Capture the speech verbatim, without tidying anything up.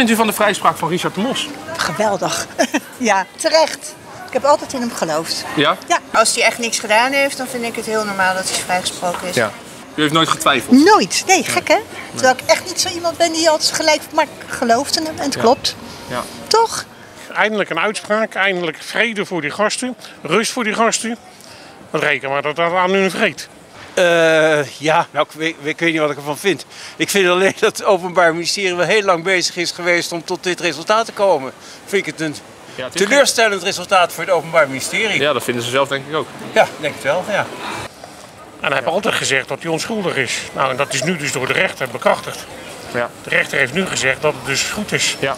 Vindt u van de vrijspraak van Richard de Mos? Geweldig. Ja, terecht. Ik heb altijd in hem geloofd. Ja? Ja. Als hij echt niks gedaan heeft, dan vind ik het heel normaal dat hij vrijgesproken is. Ja. U heeft nooit getwijfeld? Nooit. Nee, gek nee. Hè? Terwijl nee. Ik echt niet zo iemand ben die altijd gelijk, maar ik geloofde hem en het ja. Klopt. Ja. Toch? Eindelijk een uitspraak, eindelijk vrede voor die gasten, rust voor die gasten. Reken maar dat dat aan hun vreet. Uh, ja, nou, ik, ik weet niet wat ik ervan vind. Ik vind alleen dat het Openbaar Ministerie wel heel lang bezig is geweest om tot dit resultaat te komen. Vind ik het een ja, het teleurstellend goed. resultaat voor het Openbaar Ministerie. Ja, dat vinden ze zelf denk ik ook. Ja, denk ik wel, ja. En hij heeft ja. altijd gezegd dat hij onschuldig is. Nou, en dat is nu dus door de rechter bekrachtigd. Ja. De rechter heeft nu gezegd dat het dus goed is. Ja.